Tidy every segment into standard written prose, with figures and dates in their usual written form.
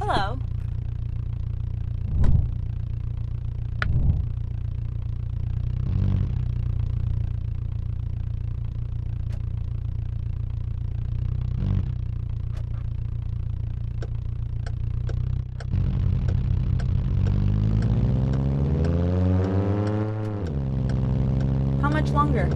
Hello. How much longer?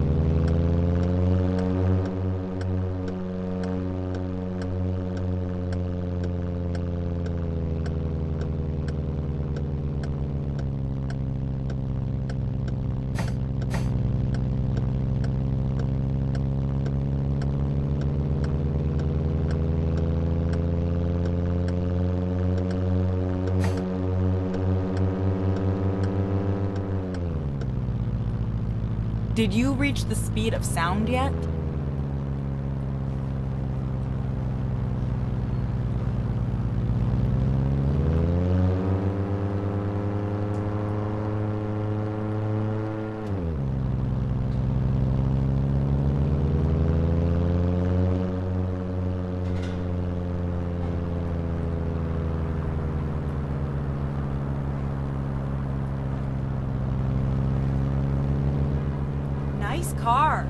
Did you reach the speed of sound yet? Nice car.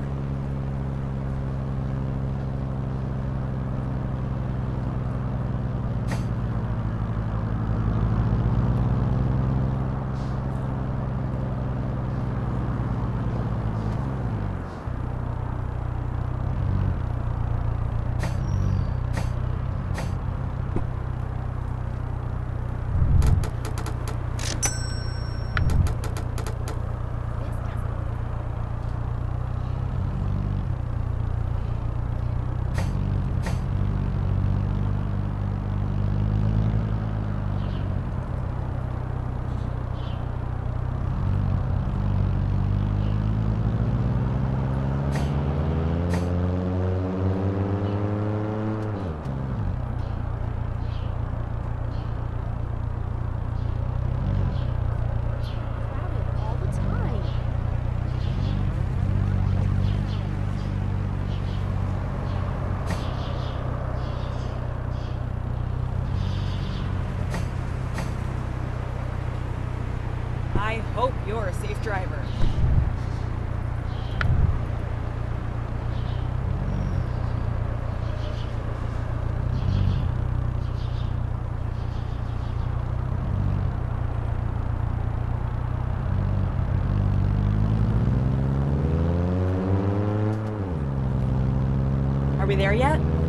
I hope you're a safe driver. Are we there yet?